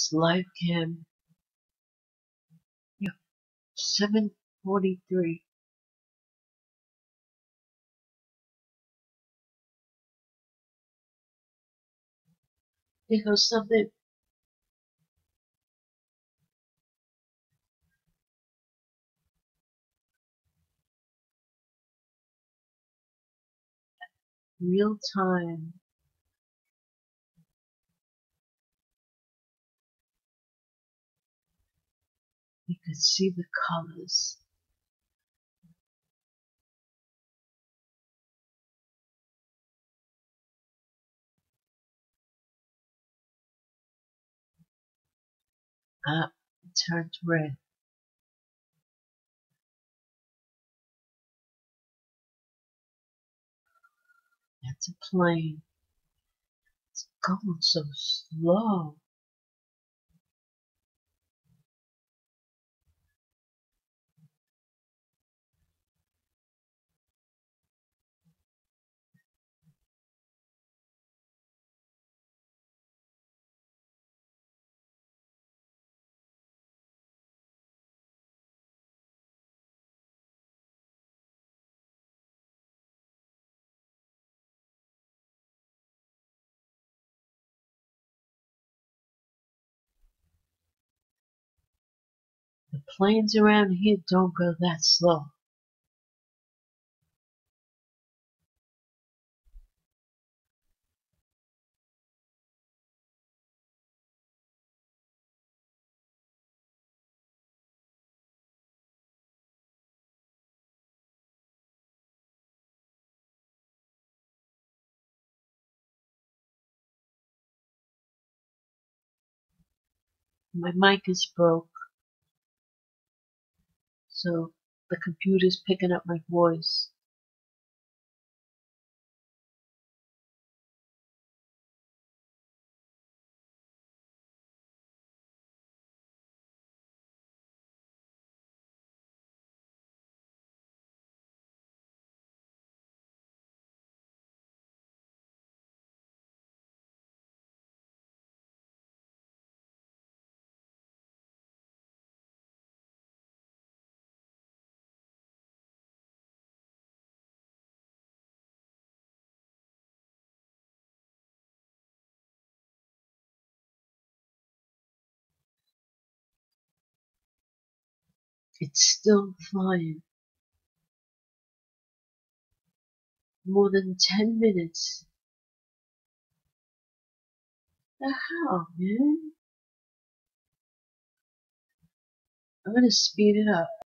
It's live cam. Yeah, 7:43. There goes something. Real time. You can see the colors. Ah, it turned red. That's a plane. It's going so slow. The planes around here don't go that slow. My mic is broke. So the computer's picking up my voice. It's still flying. More than 10 minutes. The hell, man? I'm gonna speed it up.